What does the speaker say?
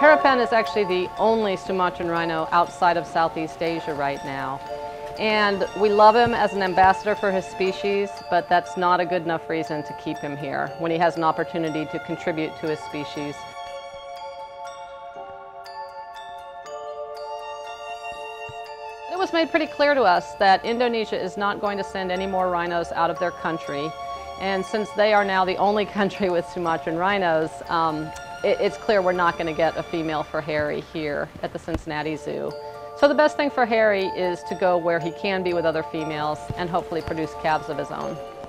Harapan is actually the only Sumatran rhino outside of Southeast Asia right now. And we love him as an ambassador for his species, but that's not a good enough reason to keep him here when he has an opportunity to contribute to his species. It was made pretty clear to us that Indonesia is not going to send any more rhinos out of their country. And since they are now the only country with Sumatran rhinos, it's clear we're not going to get a female for Harry here at the Cincinnati Zoo. So the best thing for Harry is to go where he can be with other females and hopefully produce calves of his own.